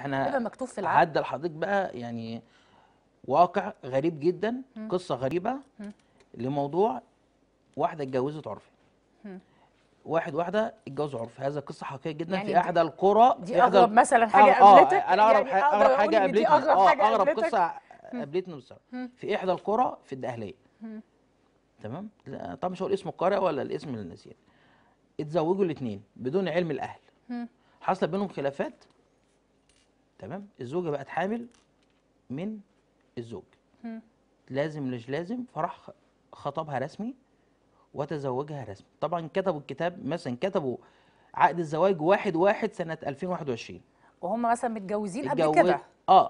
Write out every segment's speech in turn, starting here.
احنا مكتوب في العقد. عدى لحضرتك بقى يعني واقع غريب جدا، قصه غريبه لموضوع واحده اتجوزت عرفي، واحده اتجوزوا عرفي. هذا قصه حقيقيه جدا يعني في احدى القرى. دي اغرب مثلا حاجه قابلتك؟ انا اغرب يعني حاجه قابلتني، اغرب قصه قابلتني بصراحه في احدى القرى في الدقهليه. تمام؟ طبعا مش هقول اسم القريه ولا الاسم للنسيان. اتزوجوا الاثنين بدون علم الاهل. حصل بينهم خلافات. تمام؟ الزوجه بقت حامل من الزوج. لازم مش لازم، فراح خطبها رسمي وتزوجها رسمي. طبعا كتبوا الكتاب، مثلا كتبوا عقد الزواج 1/1/2021 وهم مثلا متجوزين قبل كده.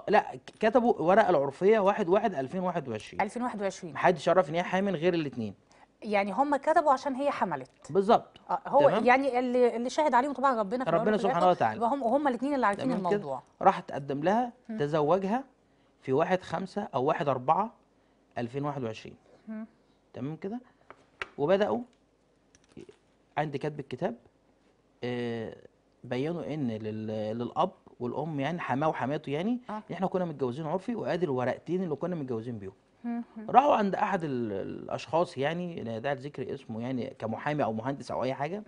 لا، كتبوا ورقه العرفيه 1/1/2021 محدش يعرف ان هي حامل غير الاثنين، يعني هم كتبوا عشان هي حملت بالظبط. هو تمام. يعني اللي شاهد عليهم طبعا ربنا سبحانه وتعالى، وهم الاثنين اللي عارفين الموضوع. راح تقدم لها تزوجها في 1/5 او 1/4/2021. تمام كده. وبداوا عند كتب الكتاب، بينوا ان للاب والام يعني حماه وحماته يعني احنا كنا متجوزين عرفي وادي الورقتين اللي كنا متجوزين بيهم. راحوا عند احد الاشخاص يعني لا يدعى ذكر اسمه يعني كمحامي او مهندس او اي حاجه.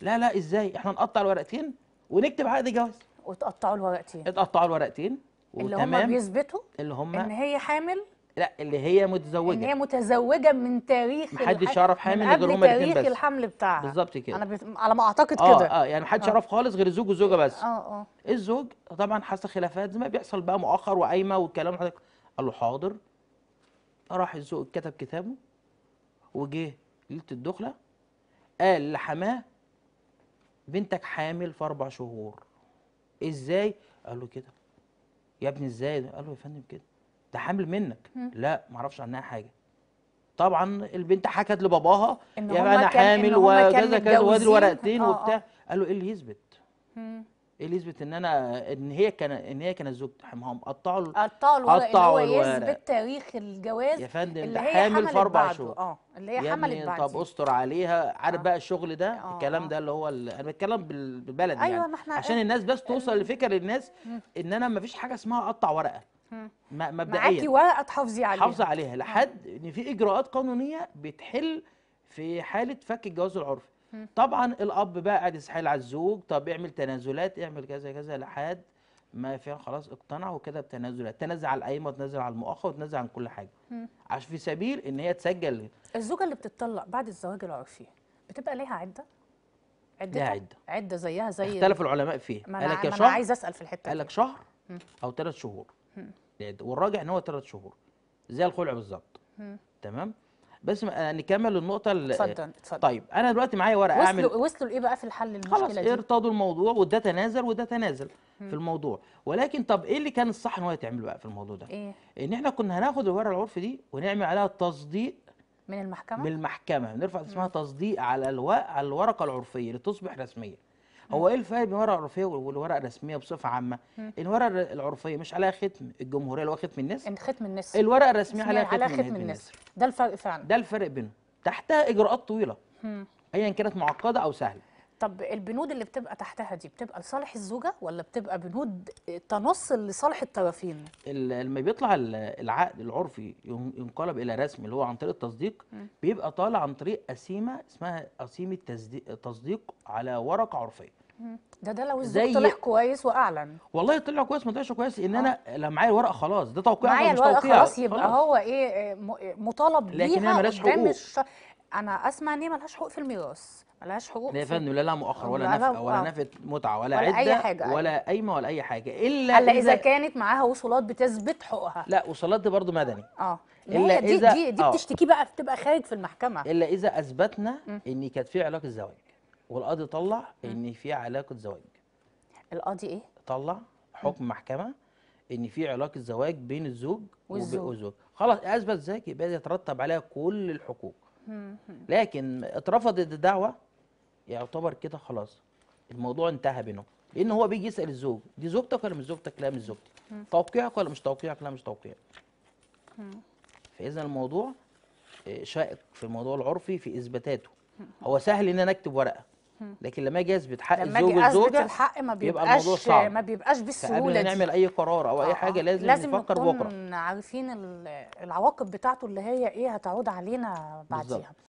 لا ازاي احنا نقطع الورقتين ونكتب عقد جواز؟ وتقطعوا الورقتين، اتقطعوا الورقتين اللي هم بيثبتوا ان هي حامل، لا اللي هي متزوجه، ان هي متزوجه من تاريخ، محدش يعرف حامل غير هما الاثنين بس، تاريخ الحمل بتاعها بالظبط كده. انا على ما اعتقد كده يعني محدش يعرف خالص غير الزوج والزوجه بس. الزوج طبعا حصل خلافات زي ما بيحصل بقى، مؤخر وقايمه والكلام. حضرتك قال له حاضر. راح الزوج كتب كتابه وجه ليله الدخله قال لحماه بنتك حامل في 4 شهور. ازاي؟ قال له كده يا ابني ازاي؟ قال له يا فندم كده ده حامل منك. لا معرفش عنها حاجه. طبعا البنت حكت لباباها يعني انا حامل وكذا كذا وادي الورقتين وبتاع. قال له ايه اللي يثبت؟ ايه اللي يثبت ان هي كانت زوجته؟ ما هم قطعوا الورق هو يثبت تاريخ الجواز يا فندم. ده حامل في 4 شهور اللي هي حملت بعد. طب استر عليها، عارف بقى الشغل ده الكلام ده اللي هو انا بتكلم بالبلد يعني عشان الناس بس توصل لفكره للناس ان انا ما فيش حاجه اسمها اقطع ورقه. مبدئيا معاكي ورقه تحافظي عليها، لحد ان في اجراءات قانونيه بتحل في حاله فك الجواز العرفي. طبعا الاب بقى قاعد يسحل على الزوج، طب اعمل تنازلات، اعمل كذا كذا، لحد ما فعلا خلاص اقتنع وكده بتنازلات، تنازل على القايمه وتنازل على المؤخر وتنازل عن كل حاجه عشان في سبيل ان هي تسجل. الزوجه اللي بتطلق بعد الزواج العرفي بتبقى ليها عده؟ عدتها؟ عده زيها زي اختلف العلماء فيها. انا عايز اسال في الحته دي. قال لك شهر او 3 شهور، والراجح ان هو 3 شهور زي الخلع بالظبط. تمام. بس نكمل النقطه. اتفضل. طيب انا دلوقتي معايا ورقه اعمل. وصلوا لايه بقى في الحل المشكله خلاص دي؟ ارتضوا الموضوع، وده تنازل وده تنازل في الموضوع. ولكن طب ايه اللي كان الصح ان هو يتعمل بقى في الموضوع ده؟ ايه؟ ان احنا كنا هناخد الورقه العرف دي ونعمل عليها تصديق من المحكمه. نرفع اسمها تصديق على الورقه العرفيه لتصبح رسميه. هو ايه الفرق بين الورقه العرفيه والورقه الرسميه بصفه عامه؟ الورقه العرفيه مش عليها ختم الجمهوريه اللي هو ختم النسر. الورقه الرسميه عليها ختم النسر. ده الفرق فعلا. ده الفرق بينهم. تحتها اجراءات طويله ايا كانت معقده او سهله. طب البنود اللي بتبقى تحتها دي بتبقى لصالح الزوجه ولا بتبقى بنود تنص لصالح الطرفين؟ لما بيطلع العقد العرفي ينقلب الى رسمي اللي هو عن طريق التصديق، بيبقى طالع عن طريق قسيمه اسمها قسيمه تصديق على ورقه عرفيه. ده لو الزوج طلع كويس واعلن. والله طلع كويس ما طلعش كويس، ان انا لو معايا الورقه خلاص ده توقيع معايا الورقه خلاص يبقى هو ايه مطالب بيها. لكن هي مالهاش حقوق. انا اسمع ان هي مالهاش حقوق في الميراث، مالهاش حقوق لا يا فندم، لا لها مؤخر ولا نفقه ولا نفقه متعه ولا عده أي حاجة ولا قايمه ولا اي حاجه، الا اذا كانت معاها وصولات بتثبت حقوقها. لا وصولات دي برضه مدني. الا اذا دي بتشتكي بقى، بتبقى خارج في المحكمه. الا اذا اثبتنا ان كانت في علاقه زواج، والقاضي طلع ان في علاقه زواج. القاضي ايه؟ طلع حكم محكمه ان في علاقه زواج بين الزوج والزوج. خلاص اثبت ذلك يبقى يترتب عليها كل الحقوق. لكن اترفضت الدعوه يعتبر كده خلاص الموضوع انتهى بينهم، لان هو بيجي يسال الزوج دي زوجتك ولا مش زوجتك؟ لا مش زوجتي. توقيعك ولا مش توقيعك؟ لا مش توقيعك. فاذا الموضوع شائك في الموضوع العرفي في اثباتاته. هو سهل ان انا اكتب ورقه لكن لما اجي اثبت حق الزوج والزوجه بيبقى الموضوع صعب، ما بيبقاش بالسهوله دي. نعمل اي قرار او اي حاجه لازم نفكر بكره، لازم نكون عارفين العواقب بتاعته اللي هي ايه هتعود علينا بعديها.